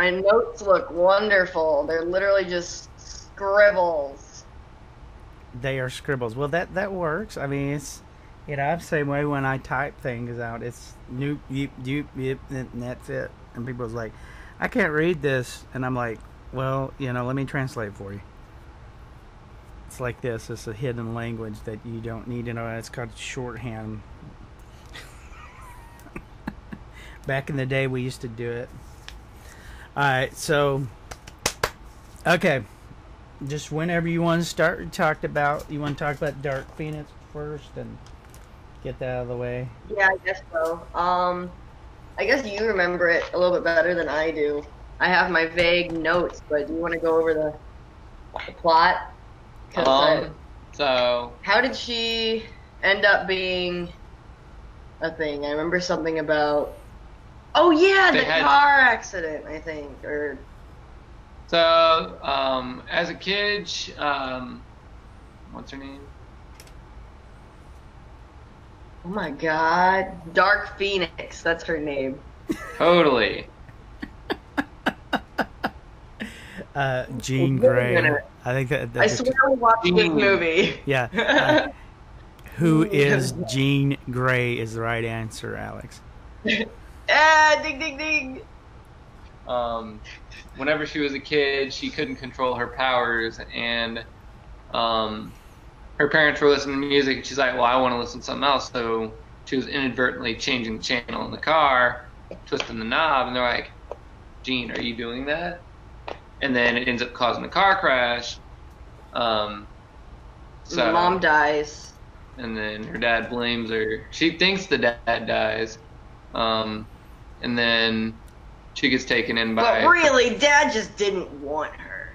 My notes look wonderful. They're literally just scribbles. They are scribbles. Well, that works. I mean, it's, you know, I'm the same way when I type things out. It's noop, yoop, yoop, yoop, and that's it. And people's like, I can't read this. And I'm like, well, you know, let me translate for you. It's like this. It's a hidden language that you don't need to know. It's called shorthand. Back in the day, we used to do it. All right, so, okay. Just whenever you want to start, you want to talk about Dark Phoenix first and get that out of the way. Yeah, I guess so. I guess you remember it a little bit better than I do. I have my vague notes, but do you want to go over the plot? So how did she end up being a thing? I remember something about, oh yeah, the car accident, I think. Or so, as a kid, what's her name? Oh my God, Dark Phoenix, that's her name. Totally. Jean Grey. I think that I swear we watched this movie. Yeah. Who is Jean Grey is the right answer, Alex. Ah, ding, ding, ding. Whenever she was a kid, she couldn't control her powers, and her parents were listening to music, and she's like, well, I want to listen to something else, so she was inadvertently changing the channel in the car, twisting the knob, and they're like, Jean, are you doing that? And then it ends up causing a car crash. So Mom dies. And then her dad blames her. She thinks the dad dies. And then she gets taken in by... But really, Dad just didn't want her.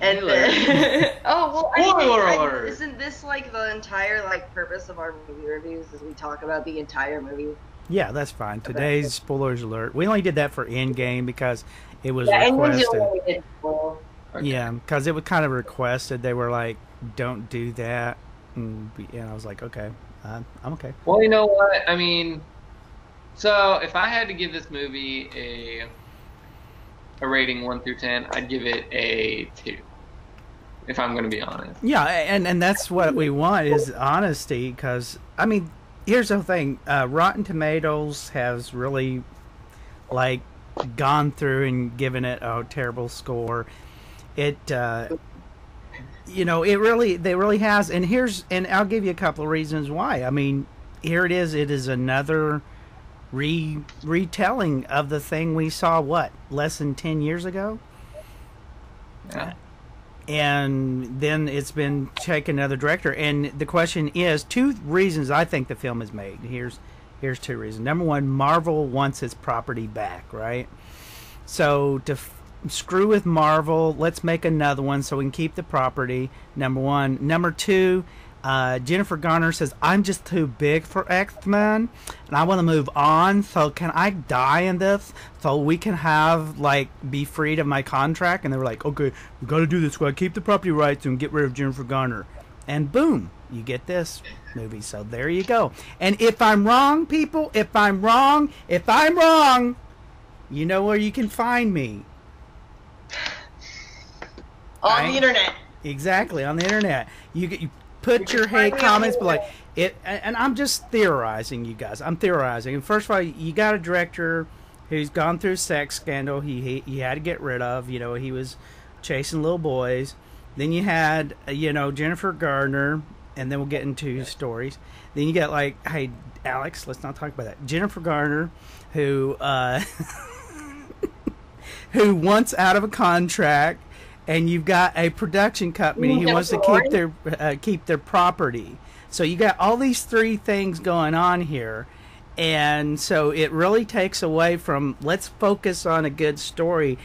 And then, oh, well, I think, isn't this like the entire purpose of our movie reviews is we talk about the entire movie? Yeah, that's fine. Today's spoilers alert. We only did that for Endgame because it was requested. Okay. Yeah, because it was kind of requested. They were like, don't do that. And I was like, okay, I'm okay. Well, you know what? I mean, so if I had to give this movie a rating 1 through 10, I'd give it a 2. If I'm going to be honest. Yeah, and that's what we want is honesty, because I mean, here's the thing: Rotten Tomatoes has really gone through and given it a terrible score. It really has. And I'll give you a couple of reasons why. I mean, here it is. It is another retelling of the thing we saw less than 10 years ago. Yeah. And then it's been taken another director, and the question is, 2 reasons I think the film is made. Here's 2 reasons. Number one, Marvel wants its property back, right? So to screw with Marvel, let's make another one so we can keep the property. Number one. Number two, Jennifer Garner says, I'm just too big for X-Men, and I want to move on, so can I die in this so we can have, be freed of my contract? And they were like, okay, we got to do this. We got to keep the property rights and get rid of Jennifer Garner. And boom, you get this movie. So there you go. And if I'm wrong, people, if I'm wrong, you know where you can find me. On the internet. Exactly, on the internet. You put your hate comments, but and I'm just theorizing, you guys. I'm theorizing. And first of all, you got a director who's gone through a sex scandal. He had to get rid of. You know, he was chasing little boys. Then you had, you know, Jennifer Garner, and then we'll get into stories. Then you got hey, Alex, let's not talk about that. Jennifer Garner, who who wants out of a contract. And you've got a production company who wants to keep their property. So you got all these 3 things going on here, and so it really takes away from let's focus on a good story,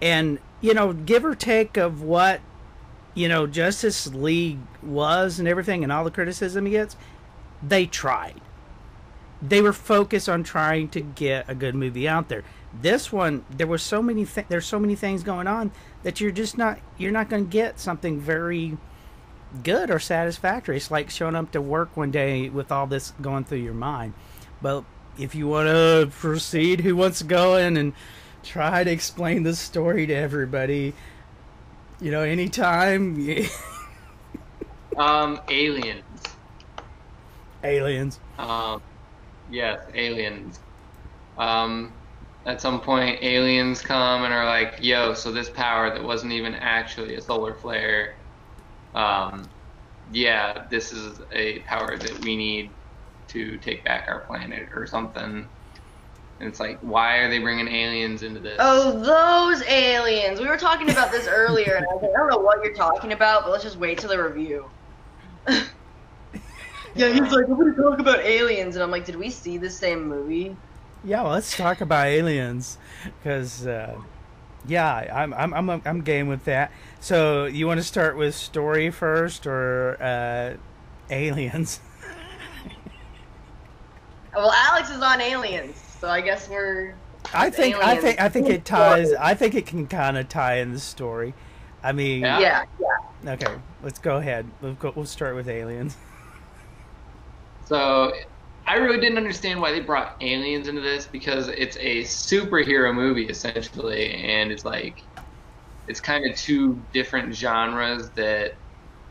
and you know, give or take of what you know Justice League was and everything, and all the criticism he gets. They tried. They were focused on trying to get a good movie out there. This one, there's so many things going on that you're not going to get something very good or satisfactory. It's like showing up to work one day with all this going through your mind. But if you want to proceed, who wants to go in and try to explain the story to everybody. You know, anytime. Aliens. Yes, aliens. At some point, aliens come and are like, yo, so this power that wasn't even actually a solar flare, yeah, this is a power that we need to take back our planet or something. And it's like, why are they bringing aliens into this? Oh, those aliens! We were talking about this earlier, and I was like, I don't know what you're talking about, but let's just wait till the review. Yeah, he's like, we're going to talk about aliens. And I'm like, did we see the same movie? Yeah, well, let's talk about aliens, because, yeah, I'm game with that. So, you want to start with story first, or aliens? Well, Alex is on aliens, so I guess we're. I think it ties. I think it can kind of tie in the story. I mean, yeah. Okay, let's go ahead. We'll start with aliens. So. I really didn't understand why they brought aliens into this, because it's a superhero movie essentially, and it's like, it's kind of two different genres that,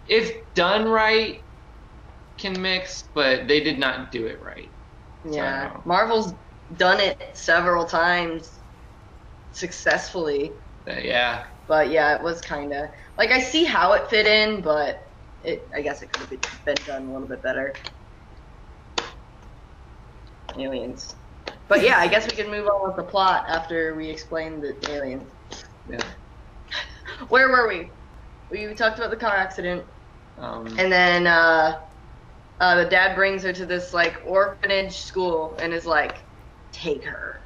if done right, can mix, but they did not do it right. Yeah, so, Marvel's done it several times successfully. Yeah. But yeah, it was kind of like, I see how it fit in, but I guess it could have been done a little bit better. Aliens. But yeah, I guess we can move on with the plot after we explain the aliens. Yeah. Where were we? We talked about the car accident. And then the dad brings her to this like orphanage school and is like, take her.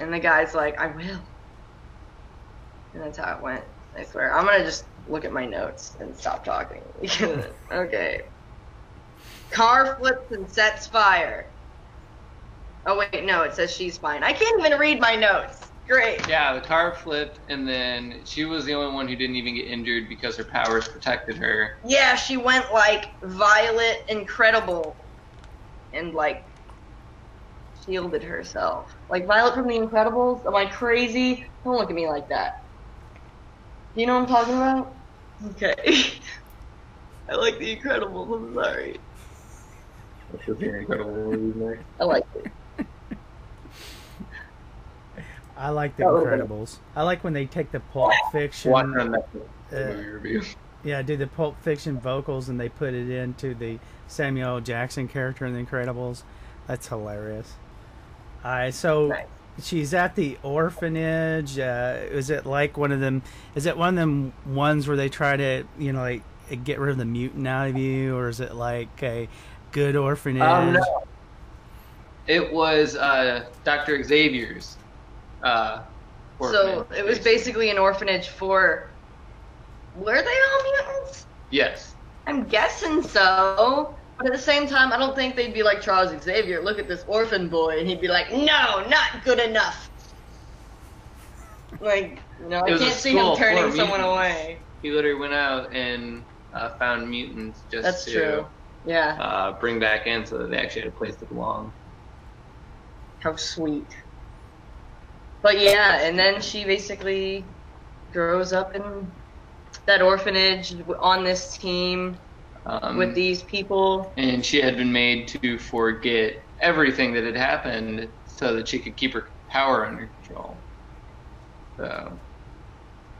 And the guy's like, I will. And that's how it went, I swear. I'm gonna just look at my notes and stop talking. Okay. Car flips and sets fire. Oh wait, no, it says she's fine. I can't even read my notes. Great. Yeah, the car flipped, and then she was the only one who didn't even get injured because her powers protected her. Yeah, she went like Violet Incredible and like shielded herself. Like Violet from The Incredibles? Am I crazy? Don't look at me like that. Do you know what I'm talking about? Okay. I like The Incredibles, I'm sorry. I like it. I like The Incredibles. I like when they take the Pulp Fiction. Yeah, do the Pulp Fiction vocals and they put it into the Samuel L. Jackson character in The Incredibles. That's hilarious. All right, so nice. She's at the orphanage. Is it like one of them? Is it one of them ones where they try to, you know, like get rid of the mutant out of you, or is it like a good orphanage? No. It was Dr. Xavier's orphanage. So it was basically an orphanage for... Were they all mutants? Yes. I'm guessing so. But at the same time, I don't think they'd be like, Charles Xavier, look at this orphan boy. And he'd be like, no, not good enough. Like, no, I can't see him turning someone away. He literally went out and found mutants just to... That's true. Yeah. Bring back in so that they actually had a place to belong. How sweet. But yeah, and then she basically grows up in that orphanage on this team with these people. And she had been made to forget everything that had happened so that she could keep her power under control. So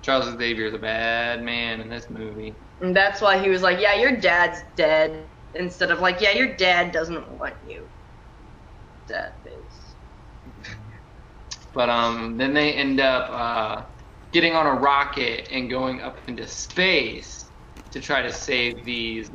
Charles Xavier is a bad man in this movie. And that's why he was like, yeah, your dad's dead. Instead of like, yeah, your dad doesn't want you. Dad face. But then they end up getting on a rocket and going up into space to try to save these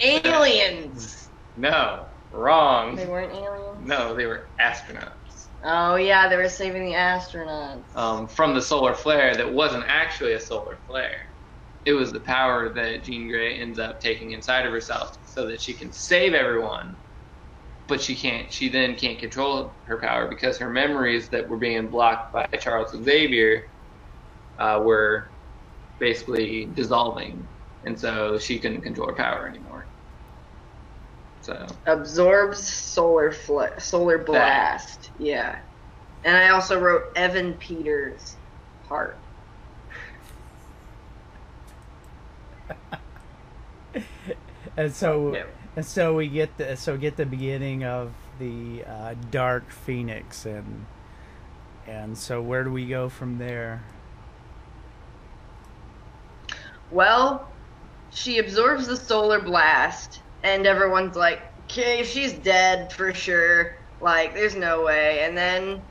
aliens. No, wrong. They weren't aliens? No, they were astronauts. Oh yeah, they were saving the astronauts. From the solar flare that wasn't actually a solar flare. It was the power that Jean Grey ends up taking inside of herself so that she can save everyone, but she then can't control her power because her memories that were being blocked by Charles Xavier were basically dissolving, and so she couldn't control her power anymore. So absorbs solar blast. That. Yeah. And I also wrote Evan Peters' heart. And so, yeah. And so we get the beginning of the Dark Phoenix, and so where do we go from there? Well, she absorbs the solar blast, and everyone's like, "Okay, she's dead for sure. Like, there's no way." And then,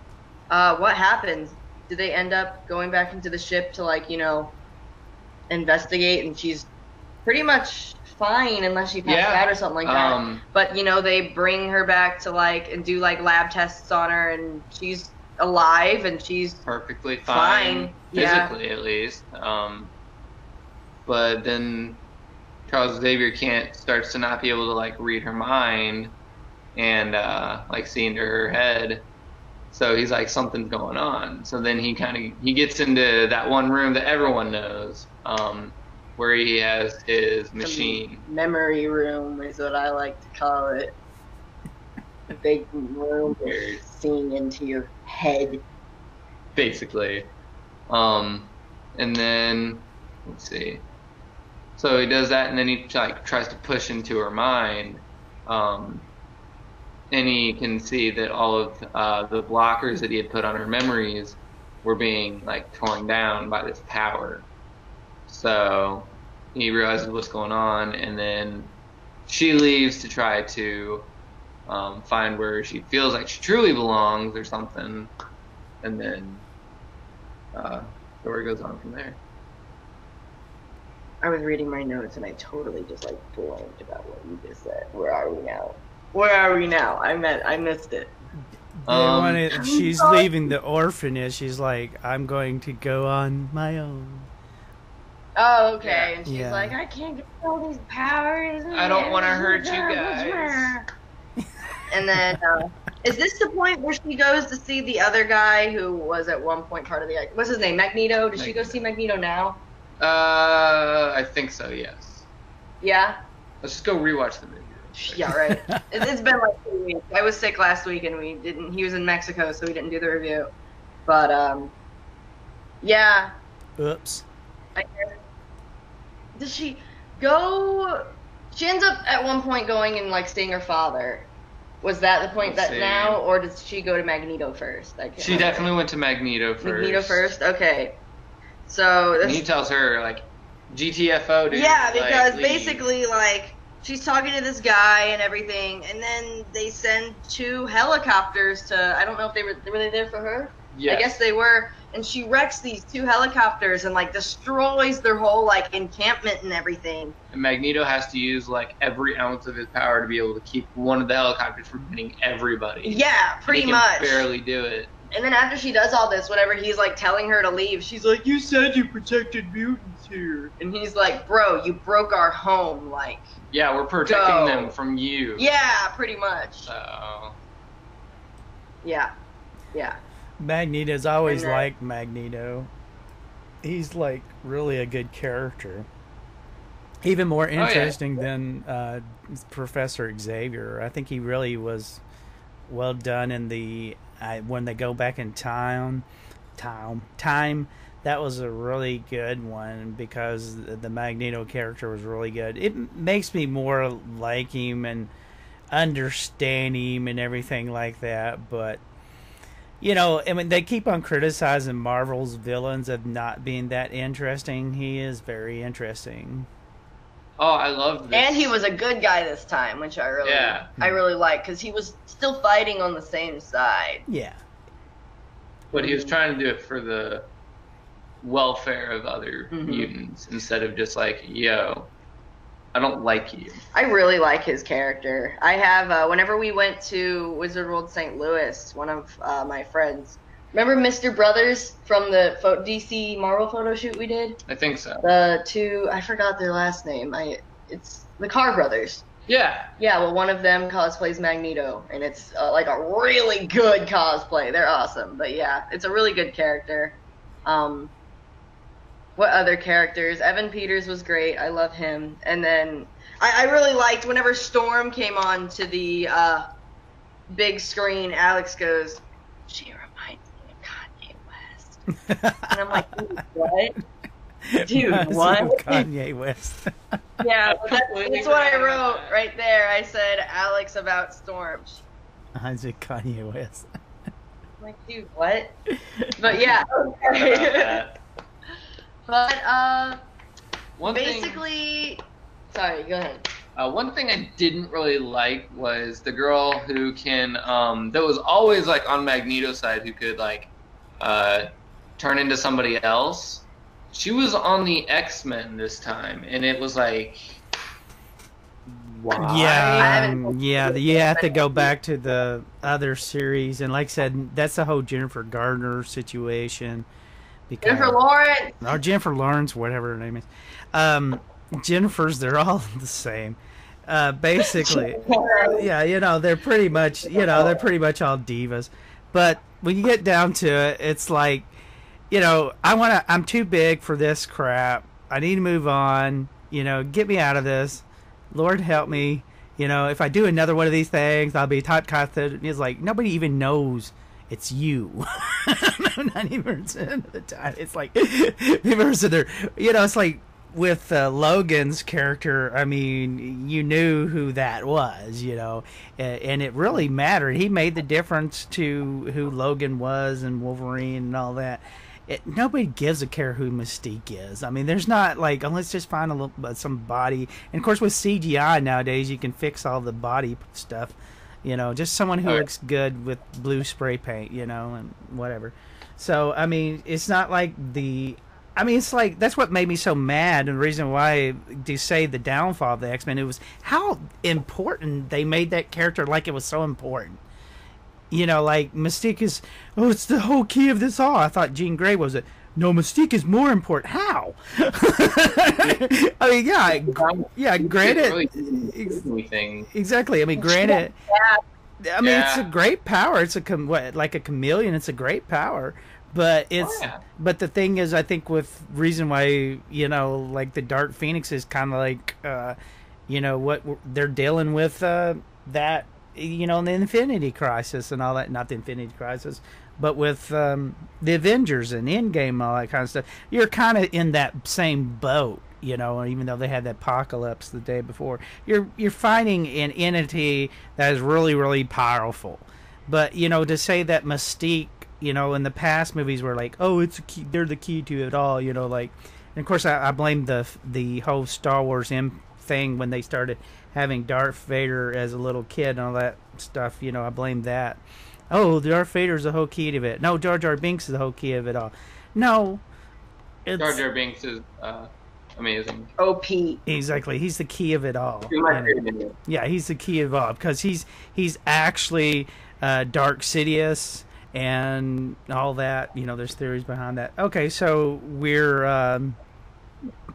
what happens? Do they end up going back into the ship to investigate? And she's pretty much fine unless she passes out or something like that. But they bring her back to and do lab tests on her, and she's alive and she's perfectly fine. Physically, at least. But then Charles Xavier starts to not be able to read her mind and see into her head. So he's like, something's going on. So then he gets into that one room that everyone knows. Where he has his machine. Memory room is what I like to call it. The big room that's seeing into your head. Basically. And then, let's see. So he does that, and then he tries to push into her mind. And he can see that all of the blockers that he had put on her memories were being torn down by this power. So he realizes what's going on, and then she leaves to try to find where she feels like she truly belongs or something, and then the story goes on from there. I was reading my notes, and I totally just blanked about what you just said. Where are we now? Where are we now? I missed it. She's leaving the orphanage. She's like, I'm going to go on my own. Oh, okay. Yeah. And she's like, I can't get all these powers. I don't want to hurt you guys. And then, is this the point where she goes to see the other guy who was at one point part of the... What's his name? Magneto? Does she go see Magneto now? I think so, yes. Yeah? Let's just go rewatch the movie. Yeah, right. It's been 2 weeks. I was sick last week, and we didn't... He was in Mexico, so we didn't do the review. But, yeah. Oops. I guess. Does she go? She ends up at one point going and seeing her father. Was that the point now, or does she go to Magneto first? She definitely went to Magneto first. Magneto first, okay. So that's... And he tells her GTFO, dude. Yeah, because basically she's talking to this guy and everything, and then they send 2 helicopters to... I don't know if were they there for her. Yes. I guess they were. And she wrecks these 2 helicopters and destroys their whole encampment and everything. And Magneto has to use every ounce of his power to be able to keep one of the helicopters from hitting everybody. Yeah, pretty much. He can barely do it. And then after she does all this, whenever he's telling her to leave, she's like, "You said you protected mutants here." And he's like, "Bro, you broke our home." Yeah, we're protecting them from you. Yeah, pretty much. So. Yeah. Yeah. Magneto's always like Magneto. He's really a good character. Even more interesting than Professor Xavier. I think he really was well done in the when they go back in time. That was a really good one because the Magneto character was really good. It makes me more like him and understand him and everything like that, but they keep on criticizing Marvel's villains of not being that interesting. He is very interesting. Oh, I love this. And he was a good guy this time, which I really like, because he was still fighting on the same side. Yeah. But he was trying to do it for the welfare of other mutants instead of just yo, I don't like you. I really like his character. I have, whenever we went to Wizard World St. Louis, one of my friends, remember Mr. Brothers from the DC Marvel photo shoot we did? I think so. The 2, I forgot their last name. It's the Carr Brothers. Yeah. Yeah, well, one of them cosplays Magneto, and it's a really good cosplay. They're awesome, but yeah, it's a really good character. What other characters? Evan Peters was great. I love him. And then I really liked whenever Storm came on to the big screen, Alex goes, "She reminds me of Kanye West." And I'm like, what? Dude, what? Kanye West. Yeah, well, that's what I wrote right there. I said, Alex about Storm. I said Kanye West. I'm like, dude, what? But yeah. Okay. But, basically... Sorry, go ahead. One thing I didn't really like was the girl who can, that was always, like, on Magneto's side, who could, like, turn into somebody else. She was on the X-Men this time, and it was like, why? Yeah, you have to go back to the other series, and like I said, that's the whole Jennifer Garner situation. Because, Jennifer Lawrence! Or Jennifer Lawrence, whatever her name is. Jennifer's, they're all the same. Basically, yeah, you know, they're pretty much, you know, they're pretty much all divas. But when you get down to it, it's like, you know, I'm too big for this crap. I need to move on. You know, get me out of this. Lord help me. You know, if I do another one of these things, I'll be typecasted. And it's like, nobody even knows it's you. 90% of the time. It's like, people there, you know, it's like, with Logan's character, I mean, you knew who that was, you know, and it really mattered. He made the difference to who Logan was and Wolverine and all that. Nobody gives a care who Mystique is. I mean, there's not like, oh, let's just find some body. And of course, with CGI nowadays, you can fix all the body stuff, you know, just someone who looks good with blue spray paint, you know, and whatever. So, I mean, it's not like the... I mean, it's like, that's what made me so mad, and the reason why to say the downfall of the X-Men, it was how important they made that character, like it was so important. You know, like, Mystique is, oh, it's the whole key of this all. I thought Jean Grey was it. No, Mystique is more important. How? I mean, yeah, granted. Exactly, I mean, granted. I mean, it's a great power. It's a, what, like a chameleon, it's a great power. But it's but the thing is, I think with reason why, you know, like the Dark Phoenix is kind of like, you know, what they're dealing with, that, you know, in the Infinity Crisis and all that, not the Infinity Crisis, but with the Avengers and Endgame and all that kind of stuff, you're kind of in that same boat, you know, even though they had the apocalypse the day before, you're fighting an entity that is really, really powerful. But, you know, to say that Mystique, you know, in the past movies were like, oh, it's a key, they're the key to it all, you know, like, and of course I blame the whole Star Wars thing when they started having Darth Vader as a little kid and all that stuff, you know, I blame that. Oh, Darth Vader's the whole key to it. No, Jar Jar Binks is the whole key of it all. No. Jar Jar Binks is amazing. OP. Exactly. He's the key of it all. Yeah, he's the key of all, because he's actually Dark Sidious and all that, you know, there's theories behind that. Okay, so we're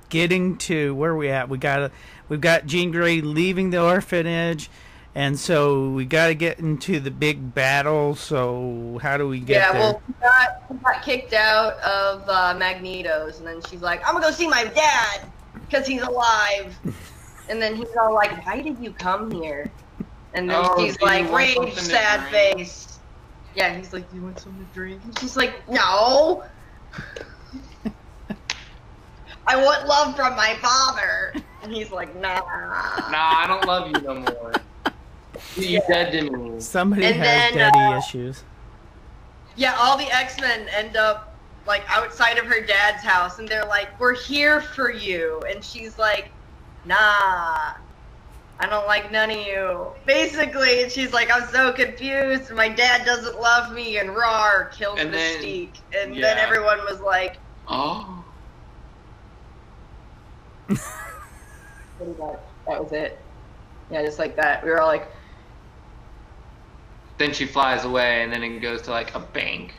getting to where are we at? We've got Jean Grey leaving the orphanage, and so we got to get into the big battle. So how do we get there? Well, she got kicked out of Magneto's, and then she's like, I'm gonna go see my dad because he's alive. And then he's all like, why did you come here? And then he's like, rage, sad face. Yeah, he's like, you want something to drink? And she's like, no! I want love from my father! And he's like, nah. Nah, I don't love you no more. You're dead to me. Somebody has daddy issues. Yeah, all the X-Men end up, like, outside of her dad's house, and they're like, we're here for you. And she's like, nah. I don't like none of you. Basically, and she's like, I'm so confused. My dad doesn't love me, and Rar killed Mystique. And then everyone was like, oh. That was it. Yeah, just like that. We were all like. Then she flies away, and then it goes to like a bank.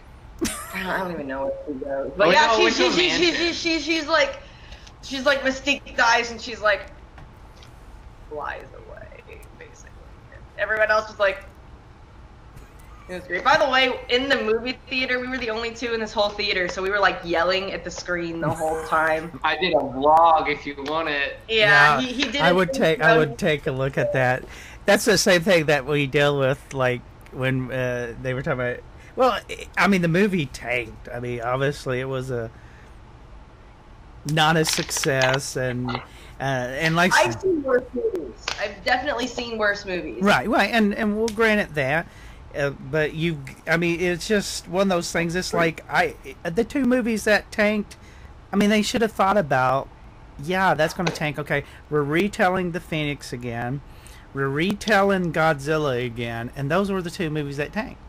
I don't even know where she goes. But yeah, she's like Mystique dies, and she's like. Flies away, basically. Everyone else was like, It was great. By the way, in the movie theater, we were the only two in this whole theater, so we were like yelling at the screen the whole time. I did a vlog if you want it. Yeah, yeah. He did. I would take a look at that. That's the same thing that we deal with, like when they were talking about. Well, I mean, the movie tanked. I mean, obviously, it was not a success, and like I've seen worse movies. I've definitely seen worse movies. Right, and we'll grant it that. But I mean, it's just one of those things. It's like the two movies that tanked. I mean, they should have thought about, yeah, that's going to tank. Okay, we're retelling the Phoenix again. We're retelling Godzilla again, and those were the two movies that tanked.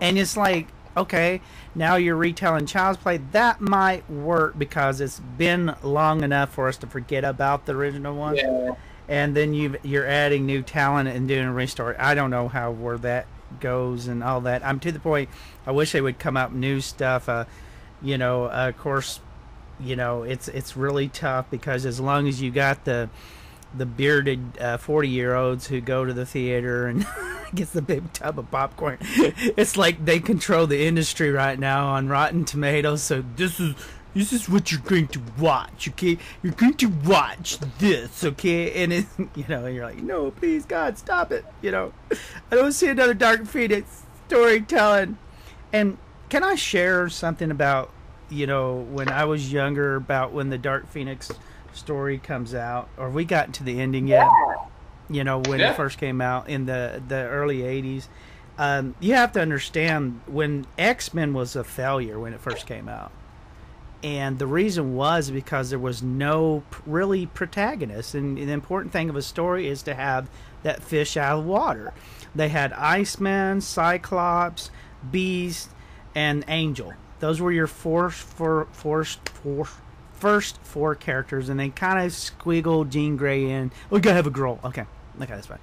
And it's like, okay, now you're retelling Child's Play. That might work because it's been long enough for us to forget about the original one. Yeah. And then you're adding new talent and doing a restart. I don't know how where that goes and all that. I'm to the point. I wish they would come out new stuff. Of course, it's really tough because as long as you got the bearded 40-year-olds who go to the theater and gets the big tub of popcorn, it's like they control the industry right now on Rotten Tomatoes. So this is what you're going to watch, okay? You're going to watch this, okay? And you're like, no, please, God, stop it. I don't see another Dark Phoenix storytelling. And can I share something about, when I was younger, about when the Dark Phoenix story comes out? Or have we gotten to the ending yet? Yeah. When it first came out in the early 80s. You have to understand, when X-Men was a failure when it first came out. And the reason was because there was no really protagonist. And the important thing of a story is to have that fish out of water. They had Iceman, Cyclops, Beast, and Angel. Those were your first four characters. And they kind of squiggled Jean Grey in. We gotta have a girl. Okay, that's fine.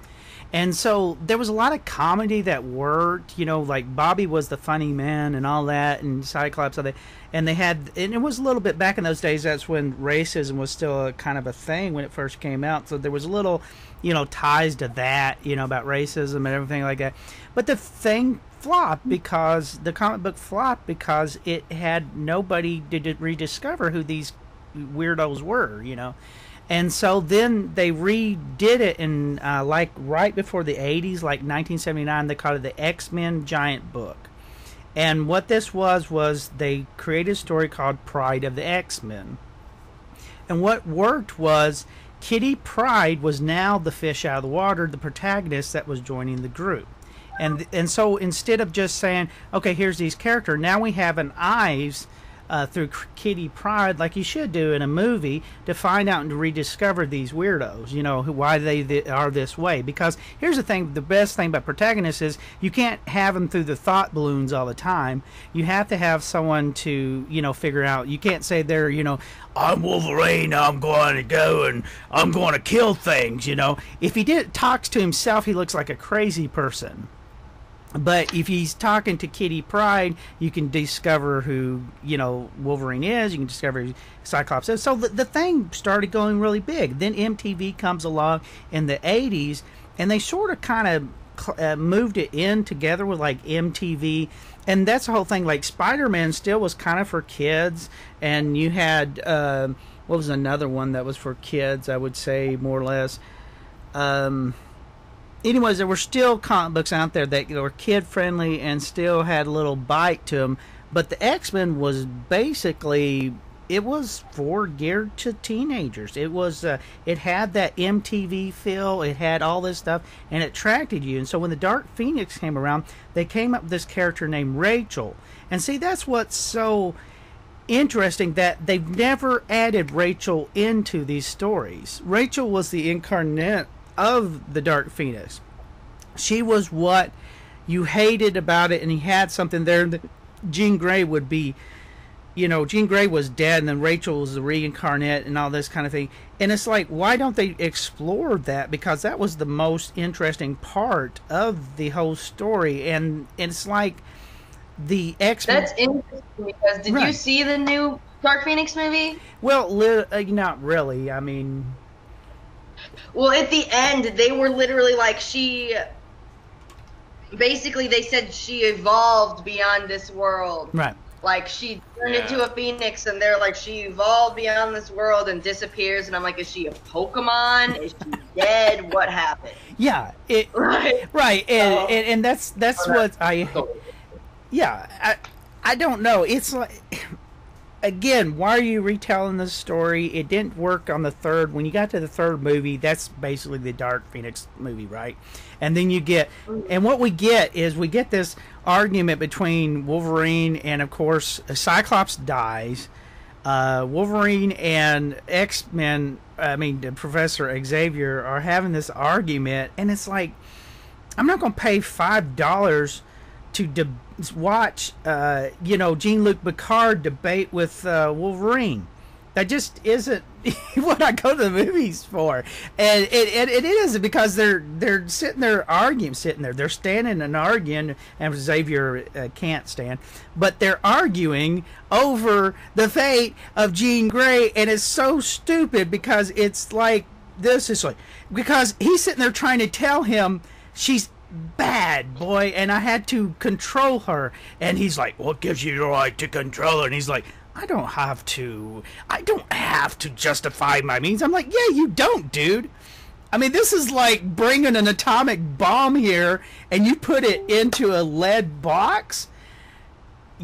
And so there was a lot of comedy that worked, like Bobby was the funny man and all that, and Cyclops, all that. And it was a little bit back in those days. That's when racism was still kind of a thing when it first came out. So there was a little, ties to that, about racism and everything like that. But the thing flopped because the comic book flopped because it had nobody to rediscover who these weirdos were, And so then they redid it in, right before the 80s, like 1979, they called it the X-Men Giant Book. And what this was they created a story called Pride of the X-Men. And what worked was Kitty Pryde was now the fish out of the water, the protagonist that was joining the group. And so instead of just saying, okay, here's these characters, now we have an Ives... through Kitty Pryde, like you should do in a movie, to find out and to rediscover these weirdos, why they are this way. Because here's the thing, the best thing about protagonists is you can't have them through the thought balloons all the time. You have to have someone to, figure out. You can't say they're, I'm Wolverine, I'm going to go and I'm going to kill things, If he talks to himself, he looks like a crazy person. But if he's talking to Kitty Pryde, you can discover who, Wolverine is. You can discover who Cyclops is. So the thing started going really big. Then MTV comes along in the 80s, and they sort of kind of moved it in together with, like, MTV. And that's the whole thing. Like, Spider-Man still was kind of for kids. And you had, what was another one that was for kids, I would say, more or less? Anyways, there were still comic books out there that were kid-friendly and still had a little bite to them. But the X-Men was basically, it was geared to teenagers. It was, it had that MTV feel. It had all this stuff, and it attracted you. And so when the Dark Phoenix came around, they came up with this character named Rachel. And see, that's what's so interesting, that they've never added Rachel into these stories. Rachel was the incarnate of the Dark Phoenix. She was what you hated about it, and he had something there that Jean Grey would be. Jean Grey was dead, and then Rachel was the reincarnate and all this kind of thing. And it's like, why don't they explore that? Because that was the most interesting part of the whole story. And it's like the X-Men. That's interesting, because did you see the new Dark Phoenix movie? Well, not really. I mean... Well, at the end, they were literally like, she basically they said she evolved beyond this world. Right. Like, she turned into a phoenix, and they're like, she evolved beyond this world and disappears. And I'm like, is she a Pokemon? Is she dead? What happened? Yeah. Right. And that's what I... Yeah. I don't know. It's like... Again, why are you retelling this story? It didn't work on the third. When you got to the third movie, that's basically the Dark Phoenix movie, right? And then you get... And what we get is we get this argument between Wolverine and, of course, Cyclops dies. Wolverine and X-Men, Professor Xavier, are having this argument. And it's like, I'm not going to pay $5 to watch Jean-Luc Picard debate with Wolverine. That just isn't what I go to the movies for. And it is, because they're sitting there arguing, they're standing and arguing, and Xavier can't stand, but they're arguing over the fate of Jean Grey, and it's so stupid because it's like, this is like, because he's sitting there trying to tell him she's bad, boy, and I had to control her, and he's like, what gives you the right to control her? And he's like, I don't have to justify my means. I'm like, yeah, you don't, dude. I mean, this is like bringing an atomic bomb here and you put it into a lead box.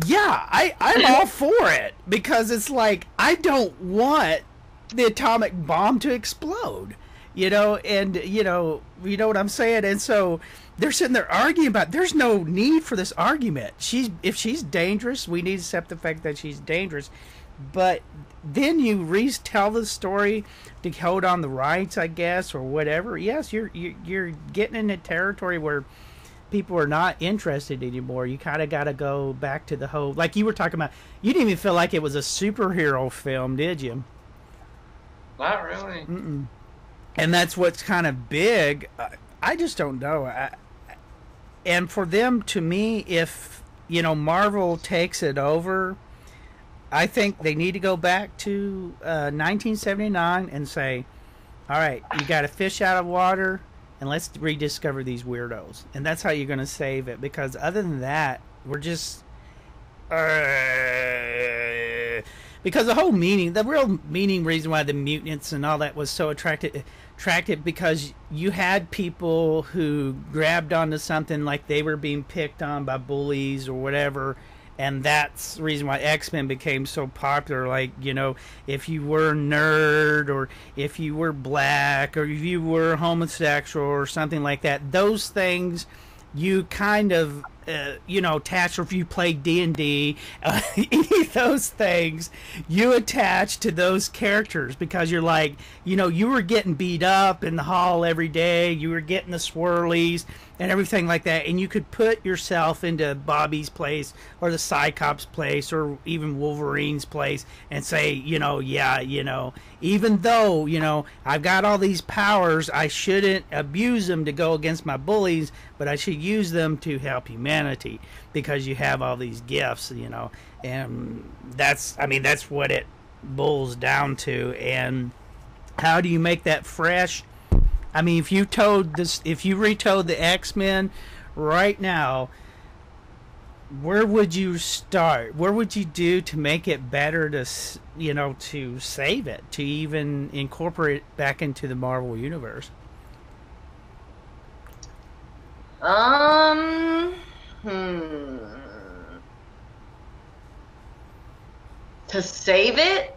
Yeah, I'm all for it, because it's like, I don't want the atomic bomb to explode, you know what I'm saying? And so they're sitting there arguing about it. There's no need for this argument. If she's dangerous, we need to accept the fact that she's dangerous. But then you retell the story to hold on the rights, I guess, or whatever. Yes, you're getting in a territory where people are not interested anymore. You kind of got to go back to the whole, like you were talking about. You didn't even feel like it was a superhero film, did you? Not really. Mm-mm. And that's what's kind of big. I just don't know. And for them, to me, if, you know, Marvel takes it over, I think they need to go back to 1979 and say, all right, you got a fish out of water, and let's rediscover these weirdos. And that's how you're going to save it. Because other than that, we're just... because the whole meaning, the real meaning reason why the mutants and all that was so attractive, because you had people who grabbed onto something, like they were being picked on by bullies or whatever, and that's the reason why X-Men became so popular. Like, you know, if you were a nerd, or if you were black, or if you were homosexual or something like that, those things you kind of attach, or if you play D&D, any of those things, you attach to those characters, because you're like, you know, you were getting beat up in the hall every day, you were getting the swirlies and everything like that, and you could put yourself into Bobby's place, or the Cyclops place, or even Wolverine's place, and say, you know, yeah, you know, even though, you know, I've got all these powers, I shouldn't abuse them to go against my bullies, but I should use them to help humanity. Because you have all these gifts, you know, and that's what it boils down to. And how do you make that fresh? I mean, if you retold the X-Men right now, where would you start? Where would you do to make it better, to, you know, to save it, to even incorporate it back into the Marvel universe? To save it?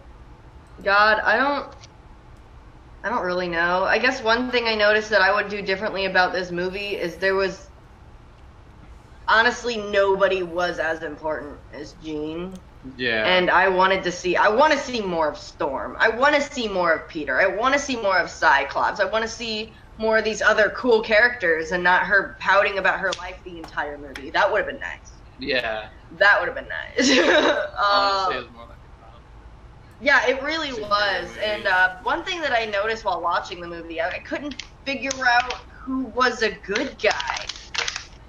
God, I don't really know. I guess one thing I noticed that I would do differently about this movie is there was, honestly, nobody was as important as Jean. Yeah. And I want to see more of Storm. I want to see more of Peter. I want to see more of Cyclops. I want to see more of these other cool characters, and not her pouting about her life the entire movie. That would have been nice. Yeah. That would have been nice. Honestly, it was more like a problem. Yeah, it really was. And one thing that I noticed while watching the movie, I couldn't figure out who was a good guy.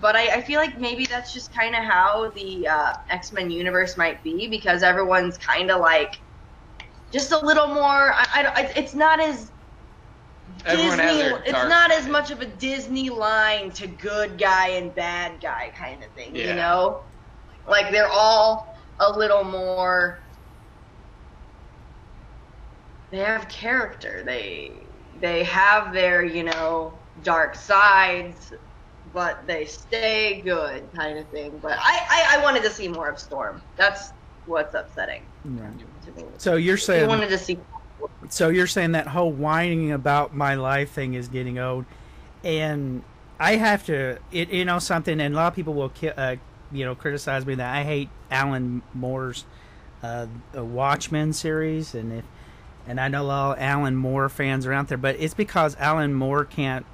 But I feel like maybe that's just kind of how the X-Men universe might be, because everyone's kind of like just a little more... it's not as Everyone has their dark. It's not as much of a Disney line to good guy and bad guy kind of thing, you know? Like, they're all a little more... They have character. They have their, you know, dark sides, but they stay good kind of thing. But I wanted to see more of Storm. That's what's upsetting to me. So you're saying... I wanted to see... So you're saying that whole whining about my life thing is getting old, and I have to, you know, something. And a lot of people will, you know, criticize me that I hate Alan Moore's Watchmen series, and I know a lot of Alan Moore fans are out there, but it's because Alan Moore can't,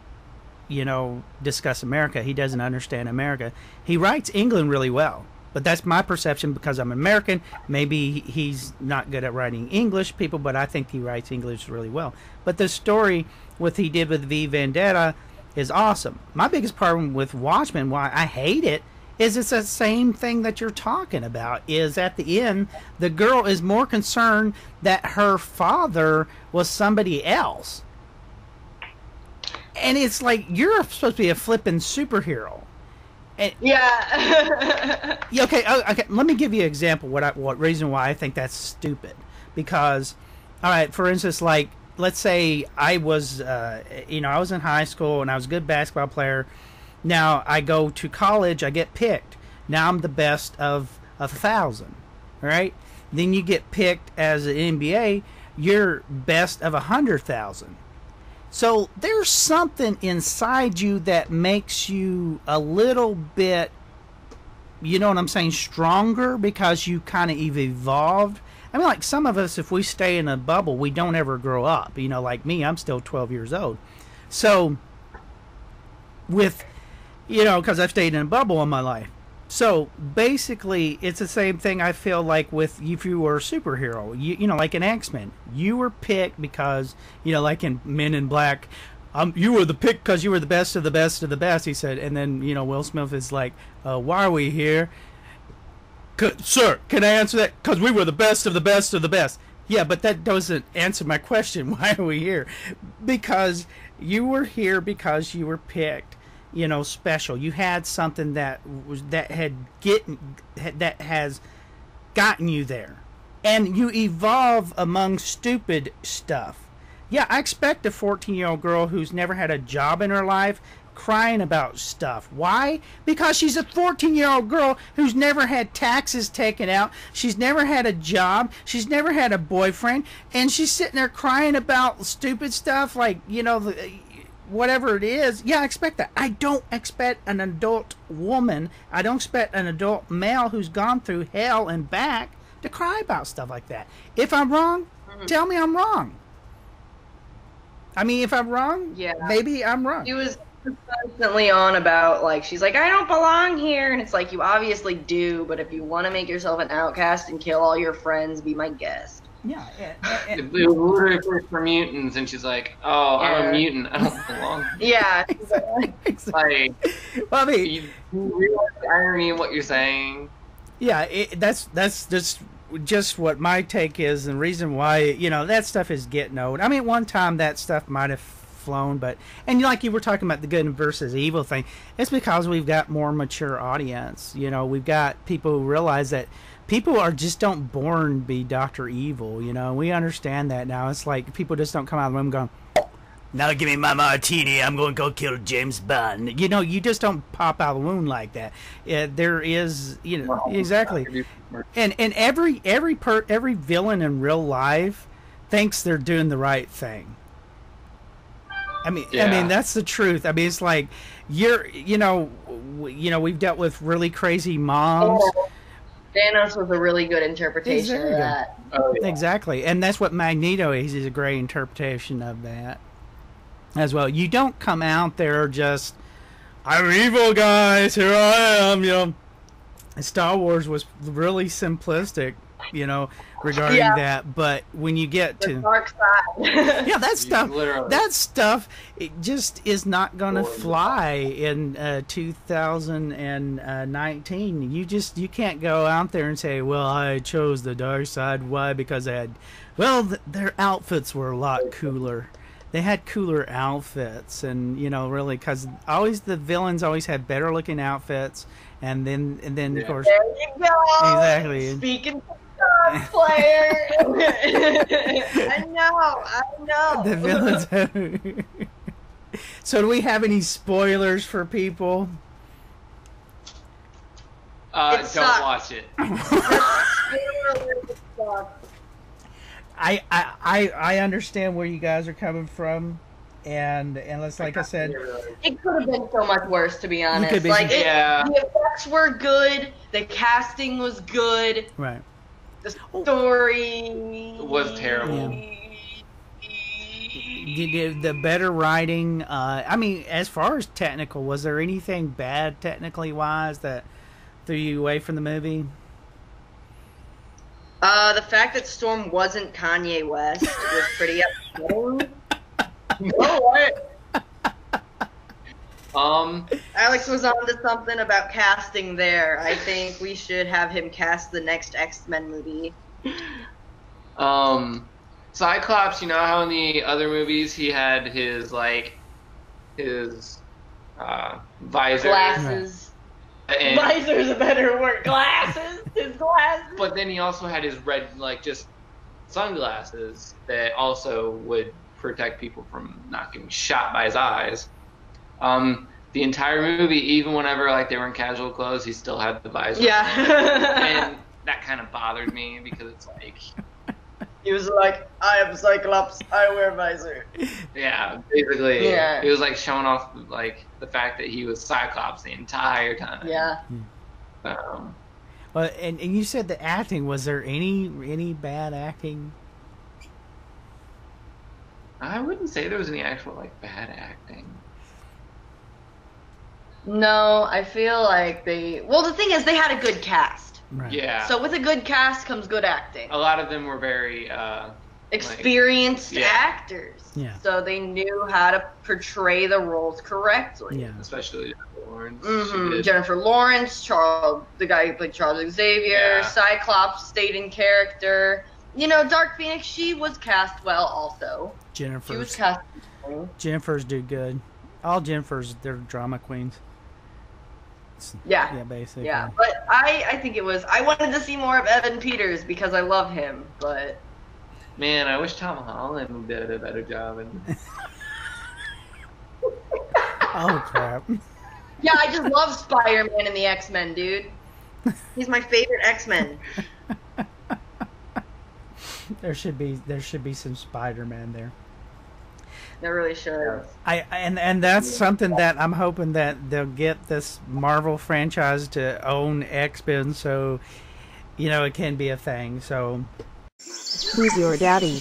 you know, discuss America. He doesn't understand America. He writes England really well. But that's my perception because I'm American. Maybe he's not good at writing English people, but I think he writes English really well. But the story, what he did with V Vendetta, is awesome. My biggest problem with Watchmen, why I hate it, is it's the same thing that you're talking about. Is at the end, the girl is more concerned that her father was somebody else. And it's like, you're supposed to be a flippin' superhero. And, yeah. Okay. Let me give you an example. What reason why I think that's stupid? Because, all right, for instance, like let's say I was, you know, I was in high school and I was a good basketball player. Now I go to college, I get picked. Now I'm the best of 1,000. All right. Then you get picked as an NBA. You're best of 100,000. So there's something inside you that makes you a little bit, you know what I'm saying, stronger because you kind of evolved. I mean, like some of us, if we stay in a bubble, we don't ever grow up. You know, like me, I'm still 12 years old. So with, you know, because I've stayed in a bubble all my life. So basically, it's the same thing I feel like with if you were a superhero, you know, like an X-Men, you were picked because, you know, like in Men in Black, you were the pick because you were the best of the best of the best. He said, and then you know Will Smith is like, "Why are we here, sir? Can I answer that? Because we were the best of the best of the best." Yeah, but that doesn't answer my question. Why are we here? Because you were here because you were picked. You know, special. You had something that has gotten you there, and you evolve among stupid stuff. Yeah, I expect a 14-year-old girl who's never had a job in her life crying about stuff. Why? Because she's a 14-year-old girl who's never had taxes taken out. She's never had a job. She's never had a boyfriend, and she's sitting there crying about stupid stuff like, you know, whatever it is. Yeah, I expect that. I don't expect an adult woman, I don't expect an adult male who's gone through hell and back to cry about stuff like that. If I'm wrong, tell me I'm wrong. I mean, if I'm wrong, maybe I'm wrong. She was constantly on about, like, she's like, I don't belong here. And it's like, you obviously do, but if you want to make yourself an outcast and kill all your friends, be my guest. Yeah, it was for mutants, and she's like, "Oh, yeah. I'm a mutant. I don't belong." Yeah, exactly. Like, well, I mean, you realize the irony of what you're saying. Yeah, that's just what my take is, and the reason why, you know, that stuff is getting old. I mean, one time that stuff might have flown, but and like you were talking about the good versus evil thing, it's because we've got more mature audience. You know, we've got people who realize that. People are just don't born be Dr. Evil, you know. We understand that now. It's like people just don't come out of the room going, "Now give me my martini, I'm going to go kill James Bond." You know, you just don't pop out of the room like that. There is, you know, exactly. And every villain in real life thinks they're doing the right thing. I mean, that's the truth. I mean, it's like you know, we've dealt with really crazy moms. Oh. Thanos was a really good interpretation of that. Oh, yeah. Exactly. And that's what Magneto is. He's a great interpretation of that as well. You don't come out there just, "I'm evil, guys. Here I am." You know, Star Wars was really simplistic, you know, regarding that. But when you get to the dark side, that stuff, it just is not going to fly in 2019. You can't go out there and say, "Well, I chose the dark side." Why? Because they had, well, their outfits were a lot cooler. they had cooler outfits, and you know, really, because always the villains always had better looking outfits, and then yeah. Of course, there you go. Exactly. Speaking to the player, I know. The villains. So, do we have any spoilers for people? Don't watch it. I understand where you guys are coming from, and like I said, it could have been so much worse, to be honest. Like, the effects were good, the casting was good, right? The story was terrible. Yeah. The better writing. I mean, as far as technical, was there anything bad technically wise that threw you away from the movie? The fact that Storm wasn't Kanye West was pretty upsetting. Alex was on to something about casting there. I think we should have him cast the next X-Men movie. Cyclops, you know how in the other movies he had his, like, his visor. Glasses. And visor's a better word. Glasses, his glasses. But then he also had his red, like, just sunglasses that also would protect people from not getting shot by his eyes. The entire movie, even whenever, like, they were in casual clothes, he still had the visor. Yeah. And that kind of bothered me because it's like, he was like, I am Cyclops, I wear visor. Yeah, basically. Yeah. He was like showing off like the fact that he was Cyclops the entire time. Yeah. Well, and you said the acting. Was there any bad acting? I wouldn't say there was any actual like bad acting. No, I feel like they. Well, the thing is, they had a good cast. Right. Yeah. So with a good cast comes good acting. A lot of them were very experienced actors. Yeah. So they knew how to portray the roles correctly. Yeah. Especially Jennifer Lawrence. Mm-hmm. Jennifer Lawrence, the guy who played Charles Xavier, Cyclops stayed in character. You know, Dark Phoenix, she was cast well also. Jennifer's do good. All Jennifer's, they're drama queens. Yeah, basically. Yeah, but I think it was. I wanted to see more of Evan Peters because I love him, but man, I wish Tom Holland did a better job. And oh crap! Yeah, I just love Spider-Man and the X-Men, dude. He's my favorite X-Men. There should be some Spider-Man there. They're really sure. And that's something that I'm hoping that they'll get this Marvel franchise to own X-Men, so you know it can be a thing. So who's your daddy?